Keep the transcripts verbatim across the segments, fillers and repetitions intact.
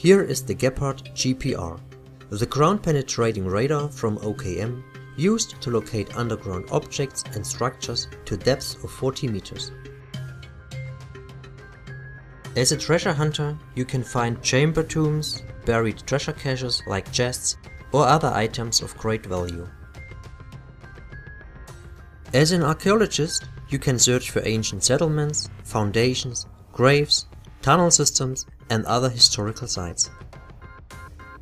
Here is the Gepard G P R, the ground-penetrating radar from O K M, used to locate underground objects and structures to depths of forty meters. As a treasure hunter, you can find chamber tombs, buried treasure caches like chests, or other items of great value. As an archaeologist, you can search for ancient settlements, foundations, graves, tunnel systems, and other historical sites.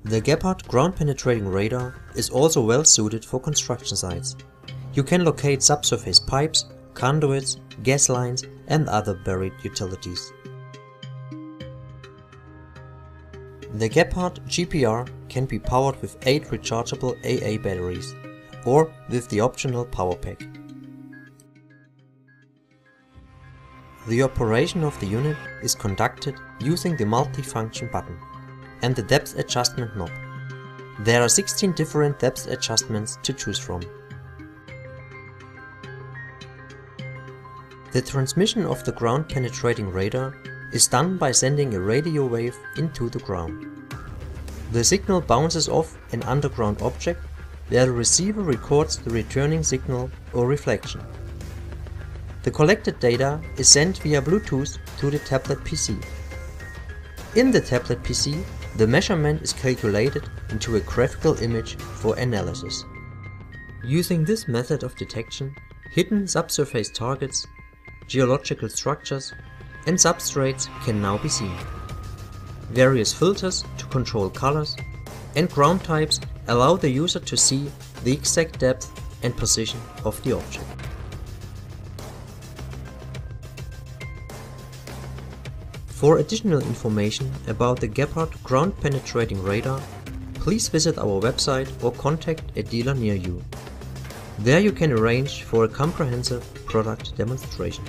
The Gepard ground-penetrating radar is also well suited for construction sites. You can locate subsurface pipes, conduits, gas lines, and other buried utilities. The Gepard G P R can be powered with eight rechargeable A A batteries, or with the optional power pack. The operation of the unit is conducted using the multifunction button and the depth adjustment knob. There are sixteen different depth adjustments to choose from. The transmission of the ground penetrating radar is done by sending a radio wave into the ground. The signal bounces off an underground object where the receiver records the returning signal or reflection. The collected data is sent via Bluetooth to the tablet P C. In the tablet P C, the measurement is calculated into a graphical image for analysis. Using this method of detection, hidden subsurface targets, geological structures, and substrates can now be seen. Various filters to control colors and ground types allow the user to see the exact depth and position of the object. For additional information about the Gepard ground penetrating radar, please visit our website or contact a dealer near you. There you can arrange for a comprehensive product demonstration.